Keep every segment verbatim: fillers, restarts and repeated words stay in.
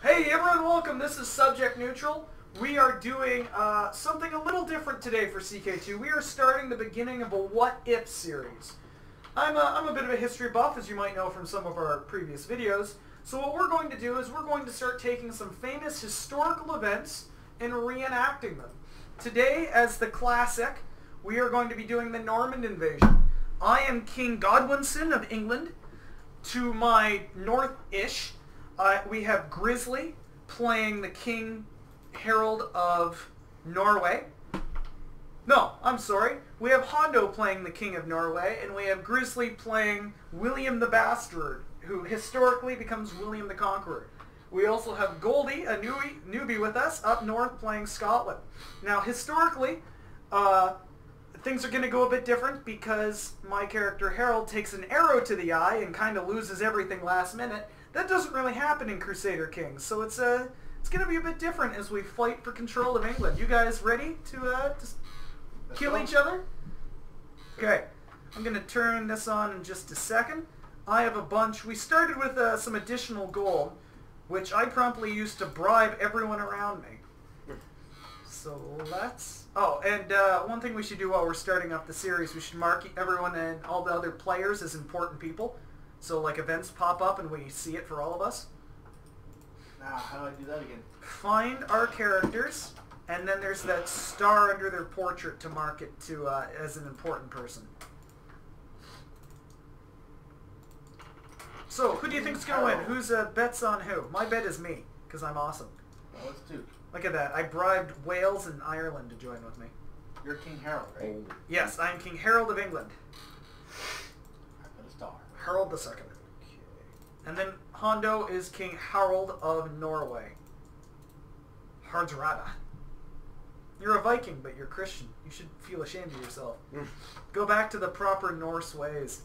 Hey everyone, welcome. This is Subject Neutral. We are doing uh, something a little different today for C K two. We are starting the beginning of a what-if series. I'm a, I'm a bit of a history buff, as you might know from some of our previous videos. So what we're going to do is we're going to start taking some famous historical events and reenacting them. Today, as the classic, we are going to be doing the Norman Invasion. I am King Godwinson of England. To my north-ish, uh, we have Grizzly playing the King Harold of Norway. No, I'm sorry. We have Hondo playing the King of Norway, and we have Grizzly playing William the Bastard, who historically becomes William the Conqueror. We also have Goldie, a newie, newbie with us, up north playing Scotland. Now, historically, uh, things are going to go a bit different because my character Harald takes an arrow to the eye and kind of loses everything last minute. That doesn't really happen in Crusader Kings, so it's a, it's going to be a bit different as we fight for control of England. You guys ready to uh, just kill each other? Okay, I'm going to turn this on in just a second. I have a bunch. We started with uh, some additional gold, which I promptly used to bribe everyone around me. So let's... Oh, and uh, one thing we should do while we're starting up the series, we should mark everyone and all the other players as important people. So, like, events pop up and we see it for all of us. Nah, how do I do that again? Find our characters, and then there's that star under their portrait to mark it to uh, as an important person. So, who do you think's going to win? Who's uh, bets on who? My bet is me, because I'm awesome. Well, let's do it. Look at that. I bribed Wales and Ireland to join with me. You're King Harold, right? Yes, I am King Harold of England. Harald the Second. And then Hondo is King Harald of Norway. Hardradda. You're a Viking, but you're Christian. You should feel ashamed of yourself. Go back to the proper Norse ways.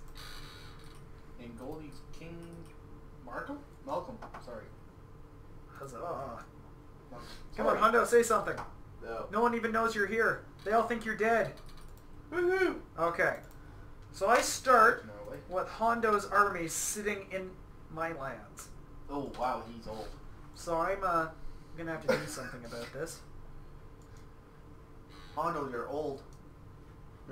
And Goldie's King... Markham? Malcolm, sorry. Huzzah. Come on, Hondo, say something. No. No one even knows you're here. They all think you're dead. Woohoo! Okay. So I start with Hondo's army sitting in my lands. Oh, wow, he's old. So I'm uh, going to have to do something about this. Hondo, you're old.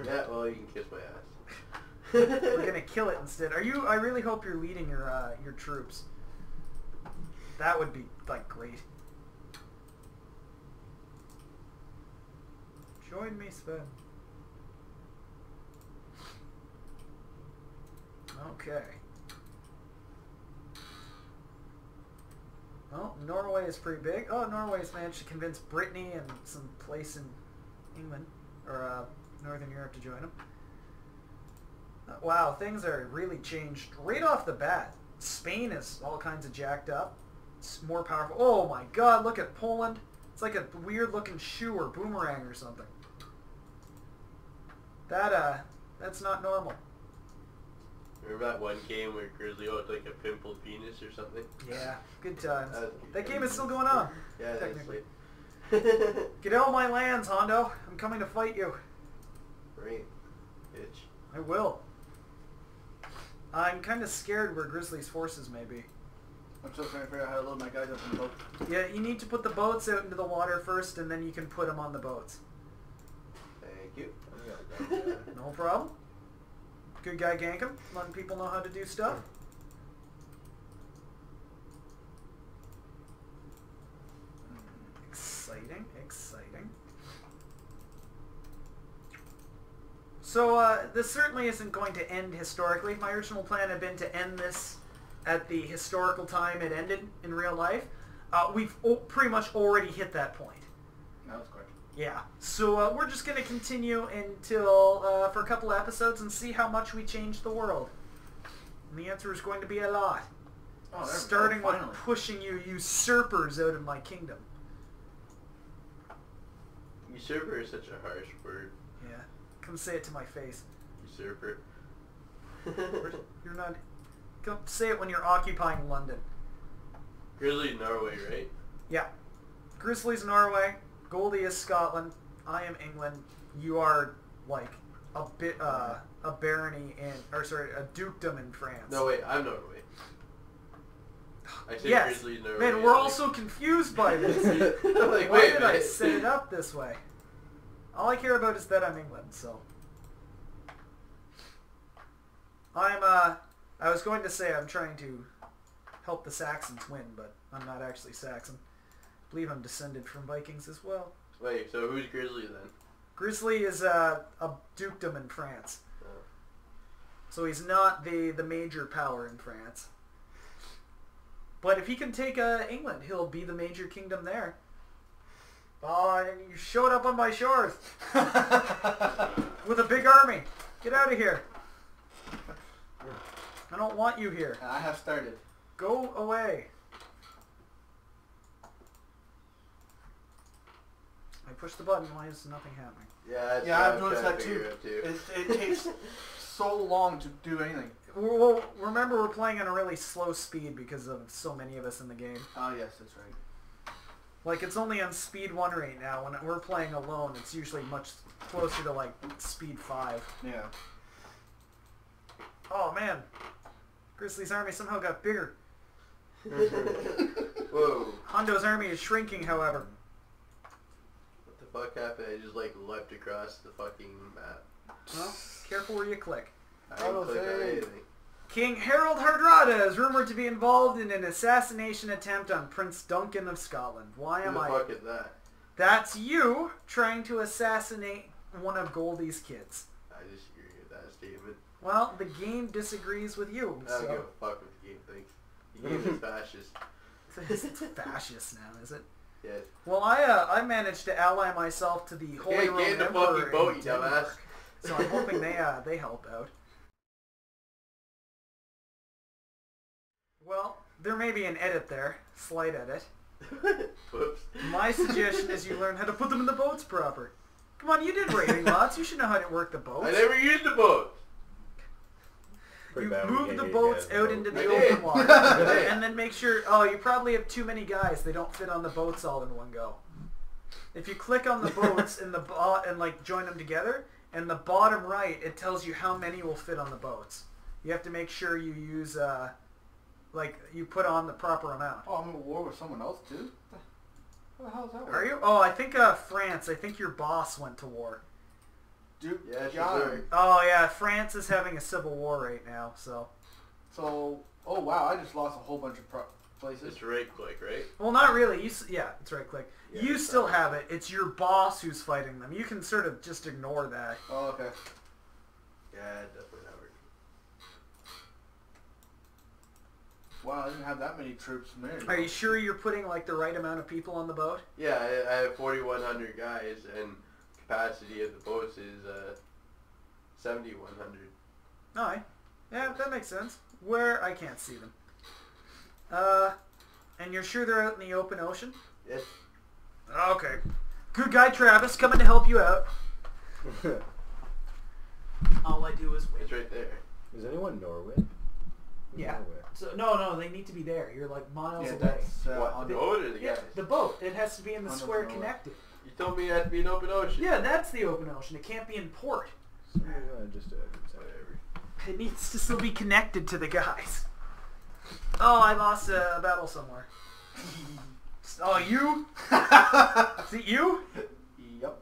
Yeah, well, you can kiss my ass. We're going to kill it instead. Are you? I really hope you're leading your, uh, your troops. That would be, like, great. Join me, Sven. Okay. Oh, Norway is pretty big. Oh, Norway's managed to convince Brittany and some place in England, or uh, Northern Europe, to join them. Uh, wow, things are really changed right off the bat. Spain is all kinds of jacked up. It's more powerful. Oh my god, look at Poland. It's like a weird-looking shoe or boomerang or something. That, uh, that's not normal. Remember that one game where Grizzly had like a pimpled penis or something? Yeah, good times. That, that game is still going on. Yeah, technically. Get out of my lands, Hondo. I'm coming to fight you. Great, bitch. I will. I'm kind of scared where Grizzly's forces may be. I'm still trying to figure out how to load my guys up in the boat. Yeah, you need to put the boats out into the water first, and then you can put them on the boats. Thank you. No problem. Good guy Gankom, letting people know how to do stuff. Exciting, exciting. So uh, this certainly isn't going to end historically. My original plan had been to end this at the historical time it ended in real life. Uh, we've pretty much already hit that point. That was quick. Yeah, so uh, we're just going to continue until uh, for a couple episodes and see how much we change the world. And the answer is going to be a lot. Oh, starting with pushing you usurpers out of my kingdom. Usurper is such a harsh word. Yeah, come say it to my face. Usurper. You're not... Come say it when you're occupying London. Grizzly, Norway, right? Yeah. Grizzly's Norway. Goldie is Scotland, I am England, you are, like, a bit, uh, a barony in, or sorry, a dukedom in France. No, wait, I'm Norway. I take yes. Grizzly no. Man, we're all so confused by this. Like, why wait, did I set it up this way? All I care about is that I'm England, so. I'm, uh, I was going to say I'm trying to help the Saxons win, but I'm not actually Saxon. I believe I'm descended from Vikings as well. Wait, so who's Grizzly then? Grizzly is uh, a dukedom in France. Oh. So he's not the, the major power in France. But if he can take uh, England, he'll be the major kingdom there. Oh, and you showed up on my shores with a big army. Get out of here. I don't want you here. I have started. Go away. I pushed the button. Why is nothing happening? Yeah, yeah, I've noticed that too. too. It, it takes so long to do anything. Well, remember we're playing at a really slow speed because of so many of us in the game. Oh yes, that's right. Like, it's only on speed one right now. When we're playing alone, it's usually much closer to, like, speed five. Yeah. Oh, man. Grizzly's army somehow got bigger. Whoa. Hondo's army is shrinking, however. What the fuck happened? I just, like, leapt across the fucking map. Well, careful where you click. I didn't click on anything. King Harald Hardradda is rumored to be involved in an assassination attempt on Prince Duncan of Scotland. Why am I... Who the fuck is that? That's you trying to assassinate one of Goldie's kids. I disagree with that statement. Well, the game disagrees with you. I don't so. give a fuck what the game thinks. The game is fascist. It's fascist now, is it? Yes. Well, I uh, I managed to ally myself to the Holy Roman Emperor in boat, Denmark, you so I'm hoping they uh, they help out. Well, there may be an edit there. Slight edit. Whoops. My suggestion is you learn how to put them in the boats proper. Come on, you did raiding lots. You should know how to work the boats. I never used the boat. You move the boats out boat. into the open water. And then make sure... Oh, you probably have too many guys. They don't fit on the boats all in one go. If you click on the boats and, the and like join them together, in the bottom right, it tells you how many will fit on the boats. You have to make sure you use... Uh, Like, you put on the proper amount. Oh, I'm at war with someone else, too? What the hell is that one? Are you? Oh, I think uh, France. I think your boss went to war. Duke yeah, John. Oh, yeah. France is having a civil war right now, so. So, oh, wow. I just lost a whole bunch of pro places. It's right-click, right? Well, not really. You s yeah, it's right-click. Yeah, you still right. have it. It's your boss who's fighting them. You can sort of just ignore that. Oh, okay. Yeah, definitely. Wow, I didn't have that many troops married. Are you sure you're putting, like, the right amount of people on the boat? Yeah, I, I have forty-one hundred guys, and capacity of the boats is uh, seventy-one hundred. All right. Yeah, that makes sense. Where? I can't see them. Uh, and you're sure they're out in the open ocean? Yes. Okay. Good guy Travis coming to help you out. All I do is wait. It's right there. Is anyone Norway? Yeah. So, no, no, they need to be there. You're like miles yeah, away. Uh, what, the boat or the guys? The boat. It has to be in the Hondo square connected. You told me it had to be an open ocean. Yeah, that's the open ocean. It can't be in port. So, uh, just uh, whatever. It needs to still be connected to the guys. Oh, I lost a battle somewhere. Oh, you? Is it you? Yep.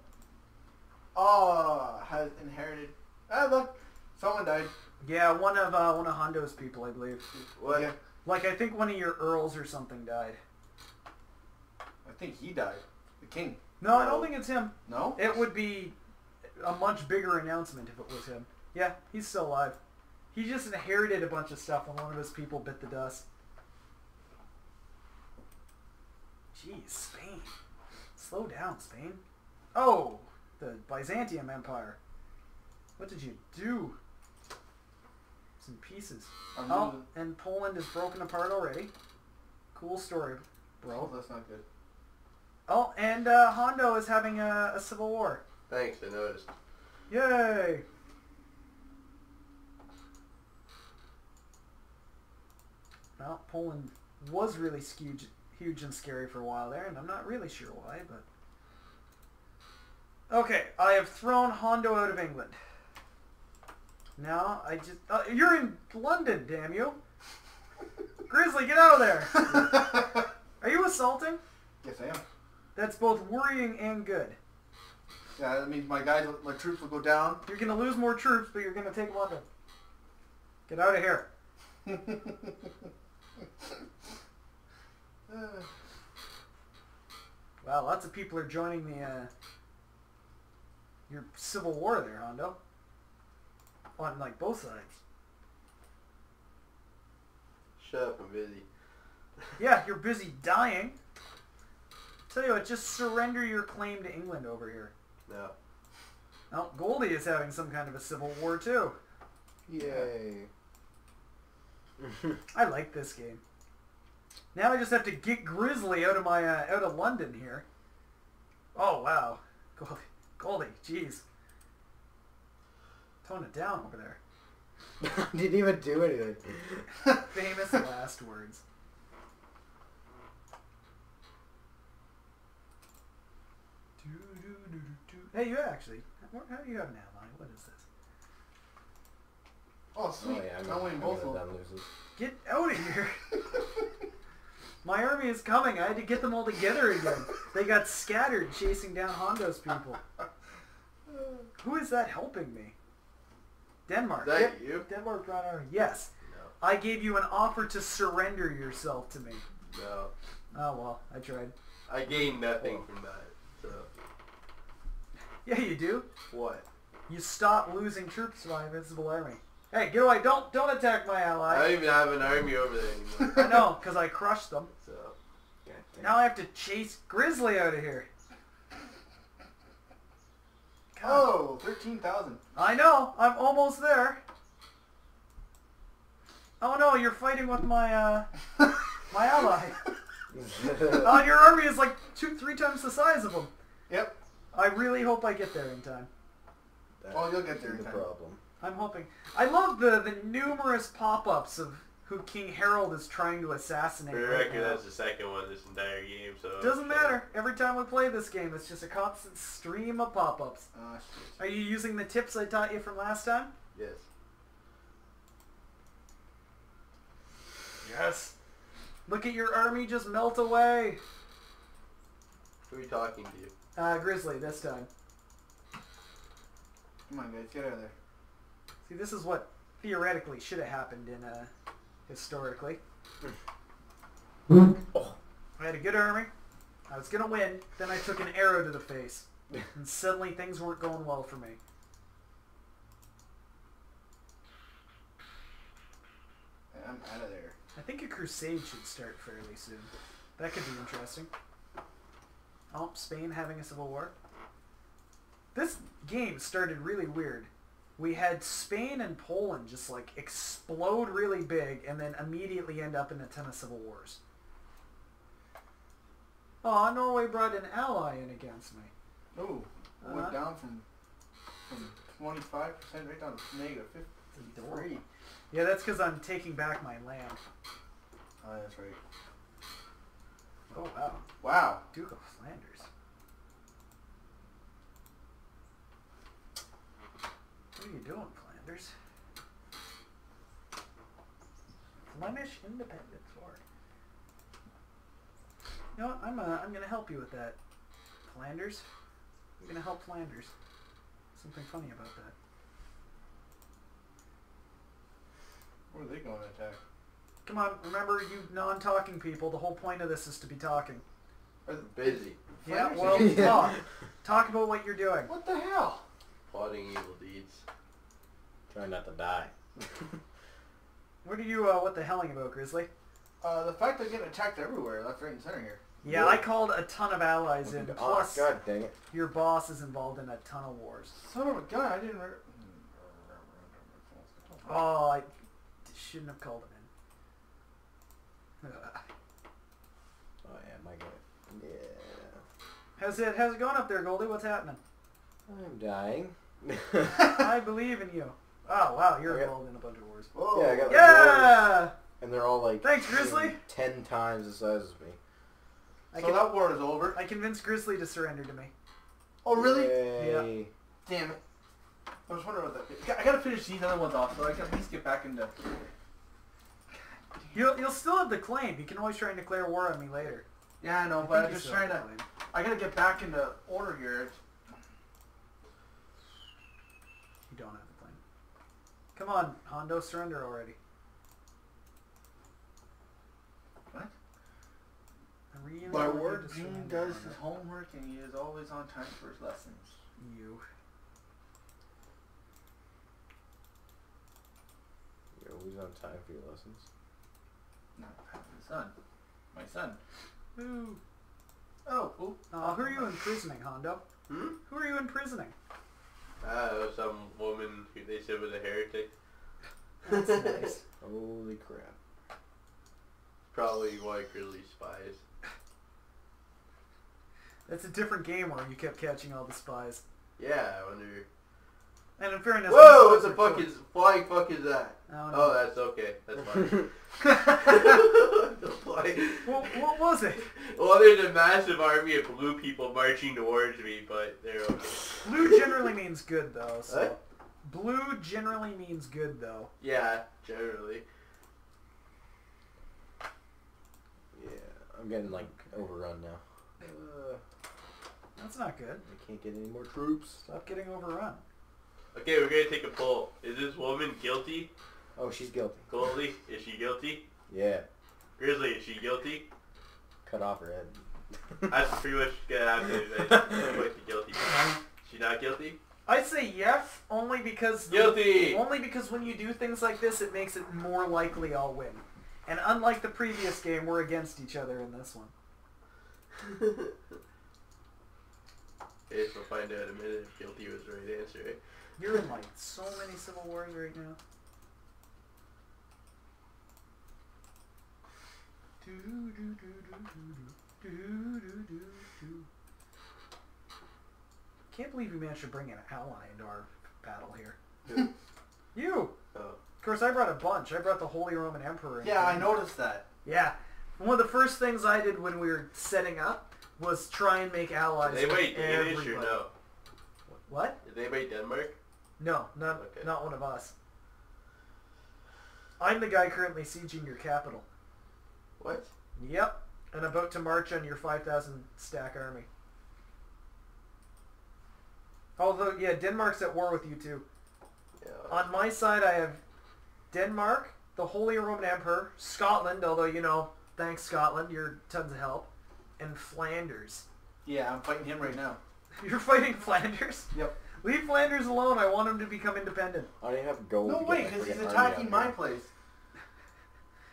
Oh, has inherited. Ah, look. Someone died. Yeah, one of uh, one of Hondo's people, I believe. What? Yeah. Like, I think one of your earls or something died. I think he died. The king. No, no, I don't think it's him. No? It would be a much bigger announcement if it was him. Yeah, he's still alive. He just inherited a bunch of stuff when one of his people bit the dust. Jeez, Spain. Slow down, Spain. Oh, the Byzantium Empire. What did you do? In pieces. Oh, and Poland is broken apart already. Cool story, bro. That's not good. Oh, and uh, Hondo is having a, a civil war. Thanks, I noticed. Yay! Well, Poland was really huge, huge and scary for a while there, and I'm not really sure why, but... Okay, I have thrown Hondo out of England. No, I just... Uh, you're in London, damn you. Grizzly, get out of there! Are you assaulting? Yes, I am. That's both worrying and good. Yeah, that means my guys, my troops will go down. You're going to lose more troops, but you're going to take London. Get out of here. Wow, lots of people are joining the uh, your civil war there, Hondo. On, like, both sides. Shut up, I'm busy. Yeah, you're busy dying. Tell you what, just surrender your claim to England over here. No. Now, Goldie is having some kind of a civil war, too. Yay. I like this game. Now I just have to get Grizzly out of my uh, out of London here. Oh wow, Goldie, Goldie, jeez, tone it down over there. Didn't even do anything. Famous last words. Hey, you actually, how do you have an ally? What is this? Oh sweet! Oh, yeah, I'm winning both of them. Get out of here! My army is coming. I had to get them all together again. They got scattered chasing down Hondo's people. Who is that helping me? Denmark. Is that you? Denmark brought army. Yes. No. I gave you an offer to surrender yourself to me. No. Oh, well. I tried. I gained nothing oh. from that. So. Yeah, you do. What? You stop losing troops to my invincible army. Hey, get away. Don't, don't attack my ally. I don't even have an army over there anymore. I know, because I crushed them. So, now I have to chase Grizzly out of here. God. Oh, thirteen thousand. I know. I'm almost there. Oh, no. You're fighting with my, uh, my ally. Oh, your army is like two, three times the size of them. Yep. I really hope I get there in time. That oh, you'll get there in time. Problem. I'm hoping. I love the, the numerous pop-ups of who King Harold is trying to assassinate. For the record, that's the second one this entire game, so... Doesn't matter. Every time we play this game, it's just a constant stream of pop-ups. Oh, shit. Are you using the tips I taught you from last time? Yes. Yes. Look at your army just melt away. Who are you talking to? You? Uh, Grizzly, this time. Come on, guys. Get out of there. See, this is what theoretically should have happened in, uh, historically. Oh. I had a good army. I was going to win. Then I took an arrow to the face. And suddenly things weren't going well for me. I'm out of there. I think a crusade should start fairly soon. That could be interesting. Oh, Spain having a civil war. This game started really weird. We had Spain and Poland just, like, explode really big and then immediately end up in a ton of civil wars. Oh, Norway brought an ally in against me. Oh, uh, went down from, from twenty-five percent right down to negative fifty-three. Yeah, that's because I'm taking back my land. Oh, that's right. Oh, wow. Wow. Duke of Flanders. What are you doing, Flanders? Flemish Independence War. You know what? I'm, uh, I'm going to help you with that, Flanders. I'm going to help Flanders. Something funny about that. Where are they going to attack? Come on, remember, you non-talking people, the whole point of this is to be talking. They're busy. Yeah, well, yeah. talk. Talk about what you're doing. What the hell? Plotting evil deeds. Trying not to die. What are you, uh, what the helling about, Grizzly? Uh, the fact they're getting attacked everywhere, left, right, and center here. Yeah, really? I called a ton of allies in, plus oh, God dang it. Your boss is involved in a ton of wars. Son of a gun, I didn't re Oh, I shouldn't have called him in. Ugh. Oh, yeah, my God. Yeah. How's it, how's it going up there, Goldie? What's happening? I'm dying. I believe in you. Oh, wow, you're involved in a bunch of wars. Whoa. Yeah, I got yeah! Wars, and they're all like Thanks, Grizzly. ten times the size of me. I so can, that war is over. I convinced Grizzly to surrender to me. Oh, really? Yay. Yeah. Damn it. I was wondering about that. I gotta finish these other ones off so I can at least get back into... God You'll, you'll still have the claim. You can always try and declare war on me later. Yeah, I know, but I'm just trying to... I gotta get back into order here. You don't have the claim. Come on, Hondo, surrender already. What? Barward Dean does his homework and he is always on time for his lessons. You. You're always on time for your lessons? Not my son. My son. Who? Oh, oh. Uh, who are you imprisoning, Hondo? Hmm? Who are you imprisoning? Uh, some woman who they said was a heretic. That's nice. Holy crap. Probably white Grizzly spies. That's a different game where you kept catching all the spies. Yeah, I wonder. And in fairness... Whoa! What the fuck choice. is... Flying fuck is that? Oh, no. Oh, that's okay. That's fine. Well, what was it? Well, there's a massive army of blue people marching towards me, but they're okay. Blue generally means good, though. So. What? Blue generally means good, though. Yeah, generally. Yeah, I'm getting, like, overrun now. Uh, that's not good. I can't get any more troops. Stop getting overrun. Okay, we're gonna take a poll. Is this woman guilty? Oh, she's guilty. Goldie, is she guilty? Yeah. Grizzly, is she guilty? Cut off her head. That's pretty much gonna happen. She's guilty. She not guilty? I say yes, only because guilty. The, only because when you do things like this, it makes it more likely I'll win. And unlike the previous game, we're against each other in this one. Yes, we'll find out in a minute if guilty was the right answer. Eh? You're in like so many civil wars right now. Can't believe you managed to bring an ally into our battle here. Who? You! Oh. Of course, I brought a bunch. I brought the Holy Roman Emperor. Yeah, I noticed that. Yeah. One of the first things I did when we were setting up was try and make allies. Did they wait? Did they sure know? What? Did they wait Denmark? No, not okay. Not one of us. I'm the guy currently sieging your capital. What? Yep, and about to march on your five thousand stack army. Although, yeah, Denmark's at war with you too. Yeah, okay. On my side, I have Denmark, the Holy Roman Emperor, Scotland, although, you know, thanks Scotland, you're tons of help, and Flanders. Yeah, I'm fighting him right now. You're fighting Flanders? Yep. Leave Flanders alone. I want him to become independent. I didn't have gold. No, wait, because he's attacking my place.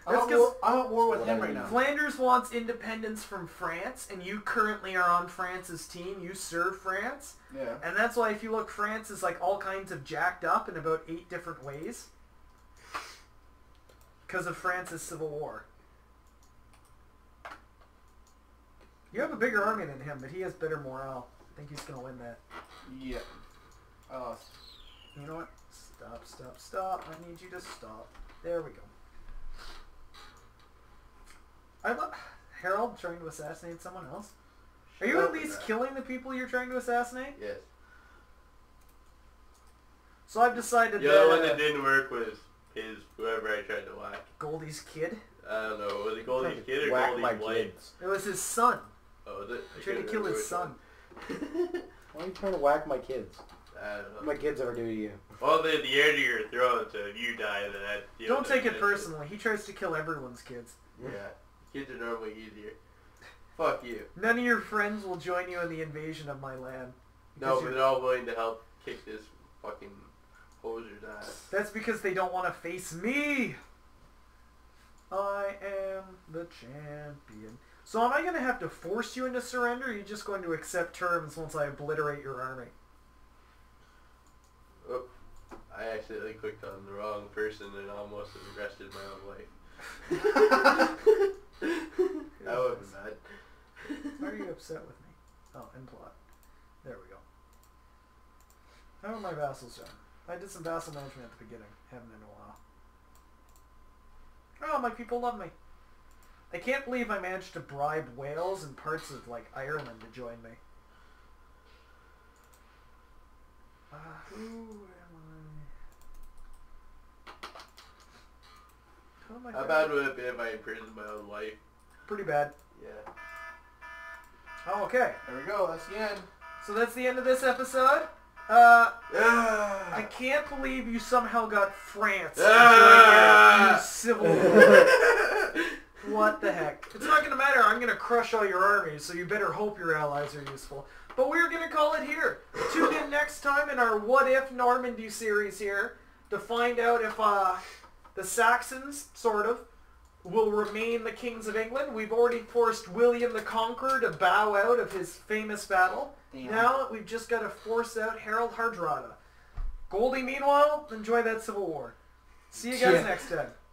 I'm at war, I'm at war with him right now. Flanders wants independence from France, and you currently are on France's team. You serve France. Yeah. And that's why if you look, France is like all kinds of jacked up in about eight different ways. Because of France's civil war. You have a bigger army than him, but he has better morale. I think he's going to win that. Yeah. I lost. You know what? Stop, stop, stop. I need you to stop. There we go. I love Harold trying to assassinate someone else. Are you at least killing the people you're trying to assassinate? Yes. So I've decided that... The other one that didn't work was his, whoever I tried to whack. Goldie's kid? I don't know. Was it Goldie's kid or Goldie's blade? It was his son. Oh, was it? I tried to kill his son. Why are you trying to whack my kids? I don't know. My kids ever do to you. Well, they're the heir to your throne, so if you die, then that... You don't take it personally. He tries to kill everyone's kids. Yeah. Kids are normally easier. Fuck you. None of your friends will join you in the invasion of my land. No, but they're all willing to help kick this fucking hoser's ass. That's because they don't want to face me! I am the champion. So am I going to have to force you into surrender, or are you just going to accept terms once I obliterate your army? Oh, I accidentally clicked on the wrong person and almost arrested my own wife. That would be bad. Why are you upset with me? Oh, end plot. There we go. How are my vassals done? I did some vassal management at the beginning. Haven't in a while. Oh, my people love me. I can't believe I managed to bribe Wales and parts of, like, Ireland to join me. Uh, who am I? Oh my How God. bad would it be if I imprisoned my own life? Pretty bad. Yeah. Oh, okay. There we go. That's the end. So that's the end of this episode. Uh, ah. I can't believe you somehow got France ah. Civil War. What the heck? It's not going to matter. I'm going to crush all your armies, so you better hope your allies are useful. But we're going to call it here. Tune in next time in our What If Normandy series here to find out if uh, the Saxons, sort of, will remain the kings of England. We've already forced William the Conqueror to bow out of his famous battle. Damn. Now we've just got to force out Harald Hardradda. Goldie, meanwhile, enjoy that civil war. See you guys yeah. next time.